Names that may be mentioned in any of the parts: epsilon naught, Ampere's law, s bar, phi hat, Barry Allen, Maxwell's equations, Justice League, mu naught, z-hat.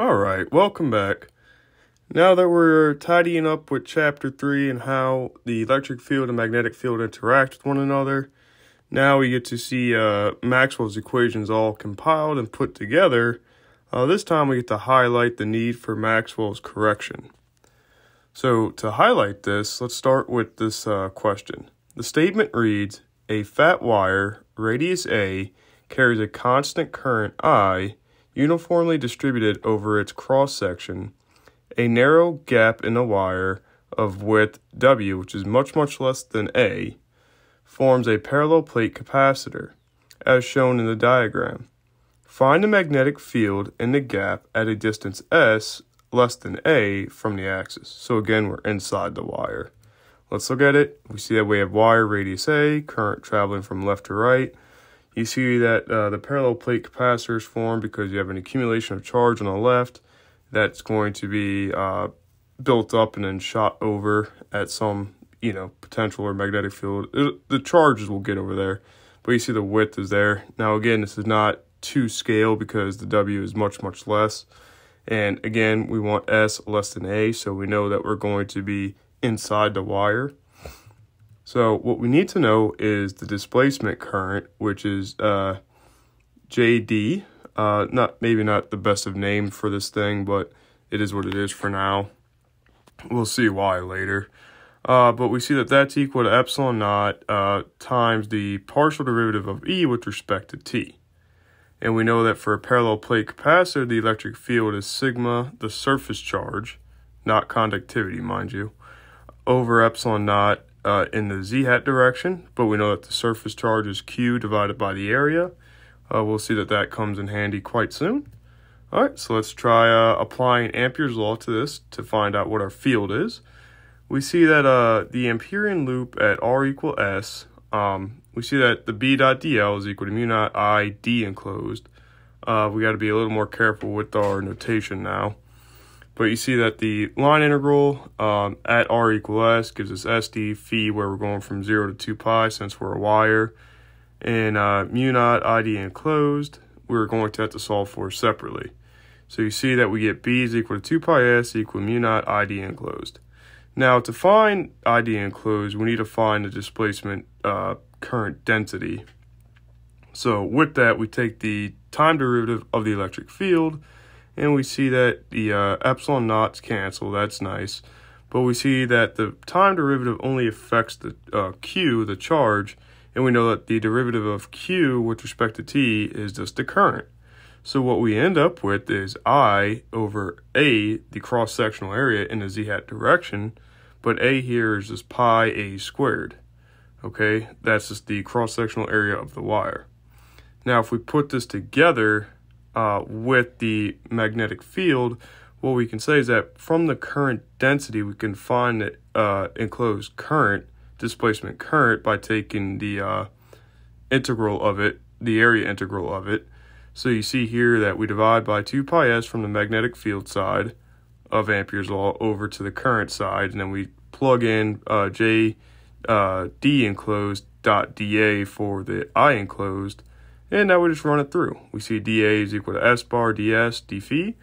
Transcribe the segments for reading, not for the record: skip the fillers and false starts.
Alright, welcome back. Now that we're tidying up with Chapter 3 and how the electric field and magnetic field interact with one another, now we get to see Maxwell's equations all compiled and put together. This time we get to highlight the need for Maxwell's correction. So to highlight this, let's start with this question. The statement reads, a fat wire, radius A, carries a constant current I, uniformly distributed over its cross-section, a narrow gap in the wire of width W, which is much less than A, forms a parallel plate capacitor, as shown in the diagram. Find the magnetic field in the gap at a distance S less than A from the axis. So again, we're inside the wire. Let's look at it. We see that we have wire radius A, current traveling from left to right. You see that the parallel plate capacitor is formed because you have an accumulation of charge on the left that's going to be built up and then shot over at some, potential or magnetic field. The charges will get over there, but you see the width is there. Now, again, this is not to scale because the W is much less. And again, we want S less than A, so we know that we're going to be inside the wire. So what we need to know is the displacement current, which is JD. Maybe not the best of name for this thing, but it is what it is for now. We'll see why later. But we see that that's equal to epsilon naught times the partial derivative of E with respect to T. And we know that for a parallel plate capacitor, the electric field is sigma, the surface charge, not conductivity, mind you, over epsilon naught, in the z-hat direction, but we know that the surface charge is Q divided by the area. We'll see that that comes in handy quite soon. All right, so let's try applying Ampere's law to this to find out what our field is. We see that the Amperean loop at R equal S, we see that the B dot DL is equal to mu naught I D enclosed. We got to be a little more careful with our notation now. But you see that the line integral at r equal s gives us SD phi, where we're going from 0 to 2 pi since we're a wire. And mu naught ID enclosed, we're going to have to solve for separately. So you see that we get B is equal to 2 pi s equal mu naught ID enclosed. Now to find ID enclosed, we need to find the displacement current density. So with that, we take the time derivative of the electric field. And we see that the epsilon naughts cancel. That's nice. But we see that the time derivative only affects the Q, the charge. And we know that the derivative of Q with respect to T is just the current. So what we end up with is I over A, the cross-sectional area in the z-hat direction. But A here is just pi A squared. Okay, that's just the cross-sectional area of the wire. Now, if we put this together with the magnetic field, what we can say is that from the current density, we can find the enclosed current, displacement current, by taking the integral of it, the area integral of it. So you see here that we divide by 2 pi s from the magnetic field side of Ampere's law over to the current side, and then we plug in J D enclosed dot dA for the I enclosed. And now we just run it through. We see dA is equal to s bar ds d phi,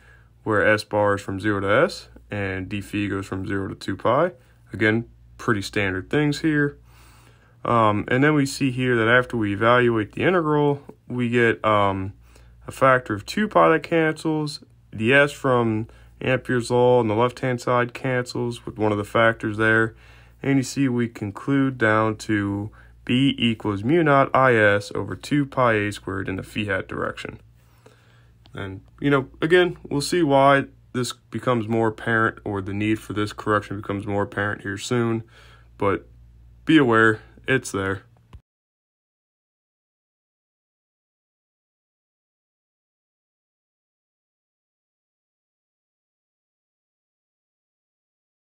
where s bar is from 0 to s, and d phi goes from 0 to 2 pi. Again, pretty standard things here. And then we see here that after we evaluate the integral, we get a factor of 2 pi that cancels. The s from Ampere's law on the left-hand side cancels with one of the factors there. And you see we conclude down to B equals mu naught IS over 2 pi A squared in the phi hat direction. And, again, we'll see why this becomes more apparent, or the need for this correction becomes more apparent here soon. But be aware, it's there.